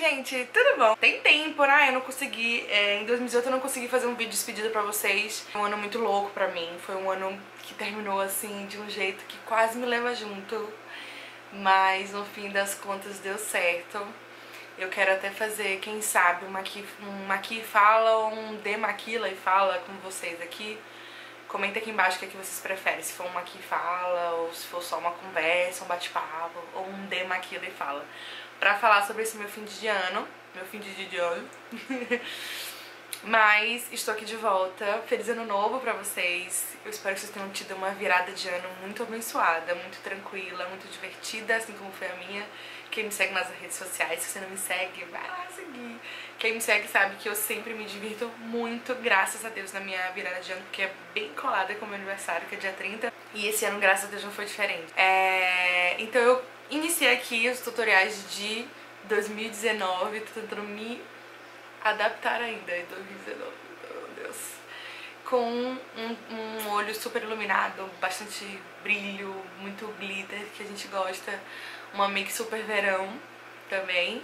gente, tudo bom? Tem tempo, né? Eu não consegui, em 2018 eu não consegui fazer um vídeo de despedida pra vocês. Foi um ano muito louco pra mim, foi um ano que terminou assim, de um jeito que quase me leva junto. Mas no fim das contas deu certo. Eu quero até fazer, quem sabe, um Maqui Fala ou um Demaquila e Fala com vocês aqui. Comenta aqui embaixo o que é que vocês preferem, se for um Maqui Fala ou se for só uma conversa, um bate-papo ou um Demaquila e Fala. Pra falar sobre esse meu fim de ano. Mas estou aqui de volta. Feliz ano novo pra vocês. Eu espero que vocês tenham tido uma virada de ano muito abençoada, muito tranquila, muito divertida, assim como foi a minha. Quem me segue nas redes sociais, se você não me segue, vai lá seguir. Quem me segue sabe que eu sempre me divirto muito, graças a Deus, na minha virada de ano, porque é bem colada com o meu aniversário, que é dia 30. E esse ano, graças a Deus, não foi diferente. Então eu iniciei aqui os tutoriais de 2019, tô tentando me adaptar ainda em 2019, meu Deus, com um olho super iluminado, bastante brilho, muito glitter, que a gente gosta, uma make super verão também,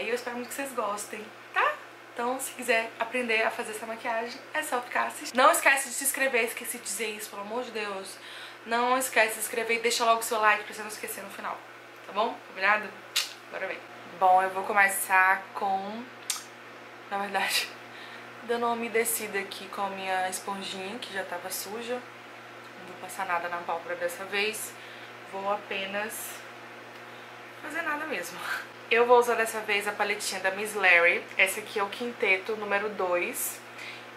e eu espero muito que vocês gostem, tá? Então, se quiser aprender a fazer essa maquiagem, é só ficar assistindo. Não esquece de se inscrever, esqueci de dizer isso, pelo amor de Deus. Não esquece de se inscrever e deixa logo o seu like pra você não esquecer no final, tá bom? Combinado? Bora ver. Bom, eu vou começar com... Na verdade, dando uma umedecida aqui com a minha esponjinha, que já tava suja. Não vou passar nada na pálpebra dessa vez. Vou apenas fazer nada mesmo. Eu vou usar dessa vez a paletinha da Miss Lary. Essa aqui é o quinteto número 2.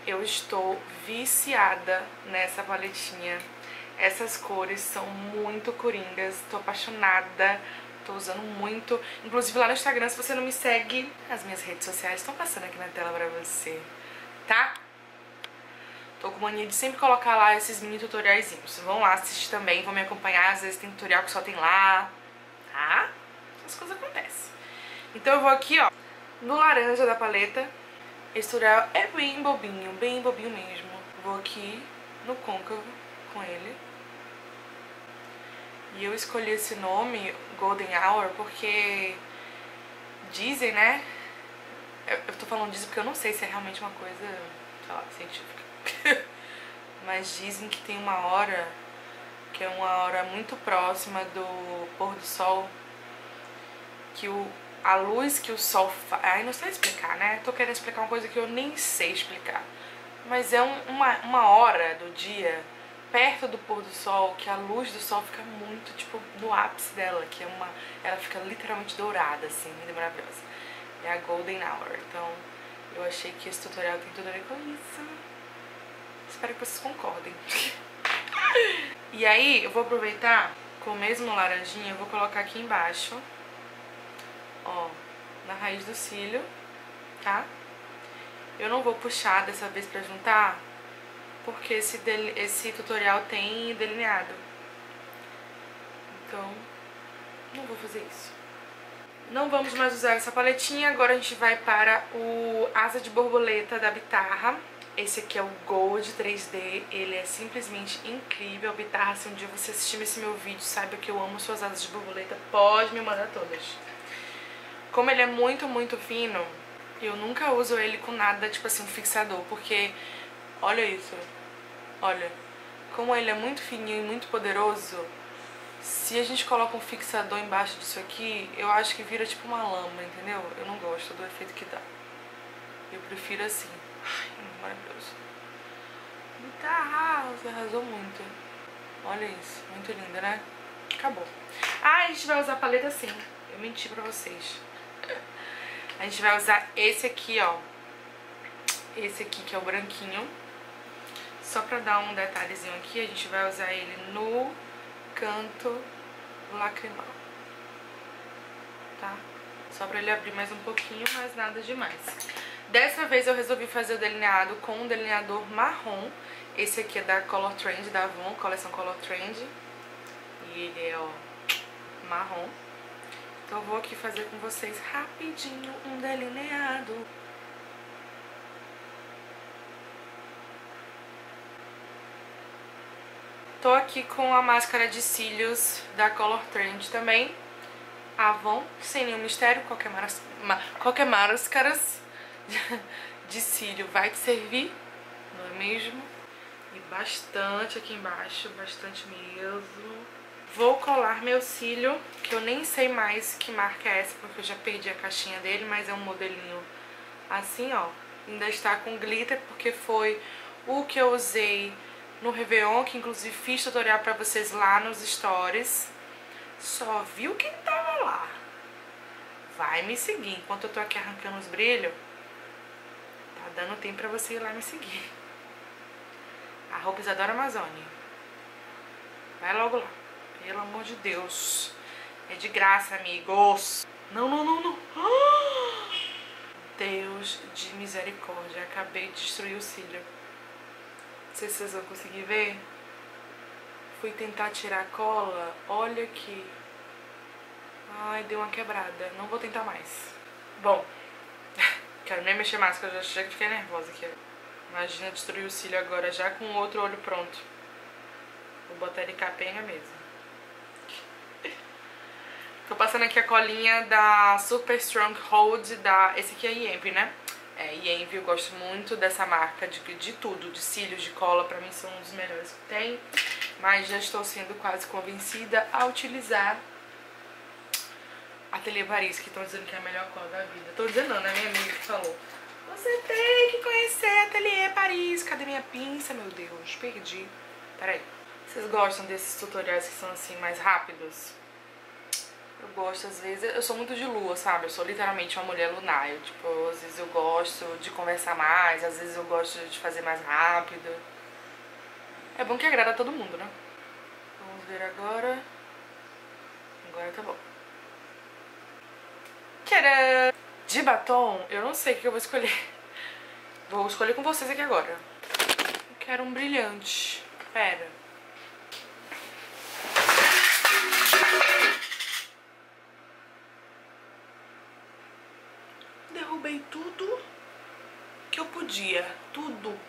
Eu estou viciada nessa paletinha. Essas cores são muito coringas. Tô apaixonada. Tô usando muito, inclusive lá no Instagram, se você não me segue, as minhas redes sociais estão passando aqui na tela pra você, tá? Tô com mania de sempre colocar lá esses mini tutoriaizinhos, vão lá assistir também, vão me acompanhar, às vezes tem tutorial que só tem lá, tá? As coisas acontecem. Então eu vou aqui, ó, no laranja da paleta, esse tutorial é bem bobinho mesmo. Vou aqui no côncavo com ele. E eu escolhi esse nome, Golden Hour, porque dizem, né? Eu tô falando disso porque eu não sei se é realmente uma coisa, sei lá, científica. Mas dizem que tem uma hora, que é uma hora muito próxima do pôr do sol, que a luz que o sol faz... Ai, não sei explicar, né? Tô querendo explicar uma coisa que eu nem sei explicar. Mas é uma hora do dia... perto do pôr do sol, que a luz do sol fica muito, tipo, no ápice dela, que é ela fica literalmente dourada, assim, muito maravilhosa. É a Golden Hour, então eu achei que esse tutorial tem tudo a ver com isso. Espero que vocês concordem. E aí, eu vou aproveitar com o mesmo laranjinha, eu vou colocar aqui embaixo, ó, na raiz do cílio, tá? Eu não vou puxar dessa vez pra juntar, porque esse tutorial tem delineado. Então, não vou fazer isso. Não vamos mais usar essa paletinha. Agora a gente vai para o Asa de Borboleta da Bitarra. Esse aqui é o Gold 3D. Ele é simplesmente incrível. Bitarra, se um dia você assistir esse meu vídeo, saiba que eu amo suas asas de borboleta. Pode me mandar todas. Como ele é muito, muito fino, eu nunca uso ele com nada, tipo assim, um fixador. Porque... olha isso, olha, como ele é muito fininho e muito poderoso, se a gente coloca um fixador embaixo disso aqui, eu acho que vira tipo uma lama, entendeu? Eu não gosto do efeito que dá, eu prefiro assim. Ai, maravilhoso. Tá, você arrasou muito. Olha isso, muito linda, né? Acabou. Ah, a gente vai usar a paleta assim, eu menti pra vocês. A gente vai usar esse aqui, ó, esse aqui que é o branquinho. Só pra dar um detalhezinho aqui, a gente vai usar ele no canto lacrimal, tá? Só pra ele abrir mais um pouquinho, mas nada demais. Dessa vez eu resolvi fazer o delineado com um delineador marrom. Esse aqui é da Color Trend, da Avon, coleção Color Trend. E ele é, ó, marrom. Então eu vou aqui fazer com vocês rapidinho um delineado. Tô aqui com a máscara de cílios da Color Trend também. Avon, que sem nenhum mistério, qualquer máscaras de cílio vai te servir, não é mesmo? E bastante aqui embaixo, bastante mesmo. Vou colar meu cílio, que eu nem sei mais que marca é essa, porque eu já perdi a caixinha dele, mas é um modelinho assim, ó. Ainda está com glitter, porque foi o que eu usei no Réveillon, que inclusive fiz tutorial pra vocês lá nos stories. Só viu quem tava lá. Vai me seguir. Enquanto eu tô aqui arrancando os brilhos, tá dando tempo pra você ir lá me seguir. @ Isadora Amazônia. Vai logo lá. Pelo amor de Deus. É de graça, amigos. Não, não, não, não. Ah! Deus de misericórdia. Acabei de destruir o cílio. Não sei se vocês vão conseguir ver. Fui tentar tirar a cola. Olha aqui. Ai, deu uma quebrada. Não vou tentar mais. Bom, quero nem mexer mais, que eu já fiquei nervosa aqui. Imagina destruir o cílio agora já com o outro olho pronto. Vou botar ele capenga mesmo. Tô passando aqui a colinha da Super Stronghold, esse aqui é Envy, né? É, Envy, eu gosto muito dessa marca de tudo, de cílios, de cola, pra mim são um dos melhores que tem. Mas já estou sendo quase convencida a utilizar Atelier Paris, que estão dizendo que é a melhor cola da vida. Tô dizendo não, né? Minha amiga que falou: você tem que conhecer Atelier Paris. Cadê minha pinça? Meu Deus, perdi. Peraí. Vocês gostam desses tutoriais que são assim, mais rápidos? Eu gosto, às vezes, eu sou muito de lua, sabe? Eu sou literalmente uma mulher lunar. Eu, tipo, às vezes eu gosto de conversar mais, às vezes eu gosto de fazer mais rápido. É bom que agrada a todo mundo, né? Vamos ver agora. Agora tá bom. Tcharam! De batom, eu não sei o que eu vou escolher. Vou escolher com vocês aqui agora. Eu quero um brilhante. Pera. Derrubei tudo que eu podia. Tudo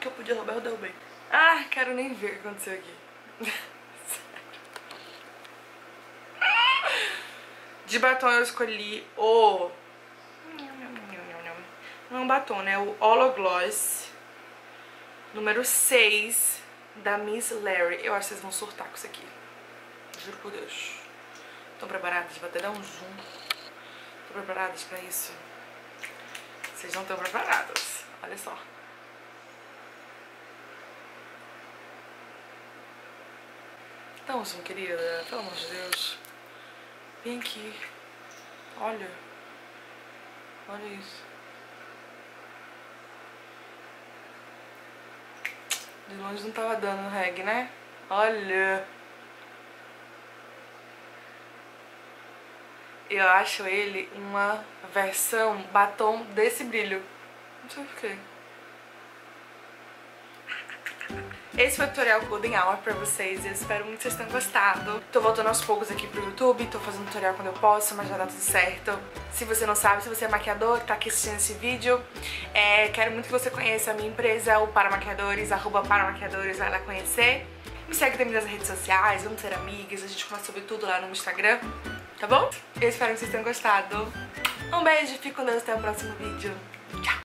que eu podia roubar, eu derrubei. Ah, quero nem ver o que aconteceu aqui. De batom eu escolhi o... Não é um batom, né? O Hologloss número 6 da Miss Lary. Eu acho que vocês vão surtar com isso aqui. Juro por Deus. Estão preparadas? Vou até dar um zoom. Estão preparadas pra isso? Vocês não estão preparadas. Olha só. Então, zoom, querida. Pelo amor de Deus. Vem aqui. Olha. Olha isso. De longe não tava dando reggae, né? Olha. Eu acho ele uma versão batom desse brilho. Não sei porquê. Esse foi o tutorial Golden Hour pra vocês, eu espero muito que vocês tenham gostado. Tô voltando aos poucos aqui pro YouTube, tô fazendo tutorial quando eu posso, mas já dá tudo certo. Se você não sabe, se você é maquiador, tá aqui assistindo esse vídeo, quero muito que você conheça a minha empresa, o Paramaquiadores, @Paramaquiadores, vai lá conhecer. Me segue também nas redes sociais, vamos ser amigas, a gente conversa sobre tudo lá no Instagram, tá bom? Eu espero que vocês tenham gostado. Um beijo, fique com Deus, até o próximo vídeo. Tchau!